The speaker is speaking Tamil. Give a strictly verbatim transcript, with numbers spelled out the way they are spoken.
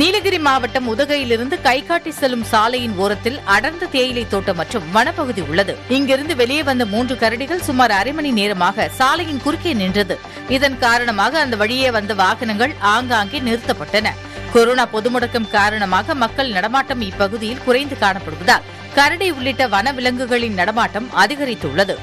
நீலகிரி மாவட்டம் உதகையிலிருந்து கைகாட்டி செல்லும் சாலையின் ஓரத்தில் அடர்ந்த தேயிலை தோட்டம் மற்றும் வனப்பகுதி உள்ளது. இங்கிருந்து வெளியே வந்த மூன்று கரடிகள் சுமார் அரை மணி நேரமாக சாலையின் குறுக்கே நின்றது. இதன் காரணமாக அந்த வழியே வந்த வாகனங்கள் ஆங்காங்கே நிறுத்தப்பட்டன. கொரோனா பொதுமுடக்கம் காரணமாக மக்கள் நடமாட்டம் இப்பகுதியில் குறைந்து காணப்படுவதால் கரடி உள்ளிட்ட வன விலங்குகளின் நடமாட்டம் அதிகரித்துள்ளது.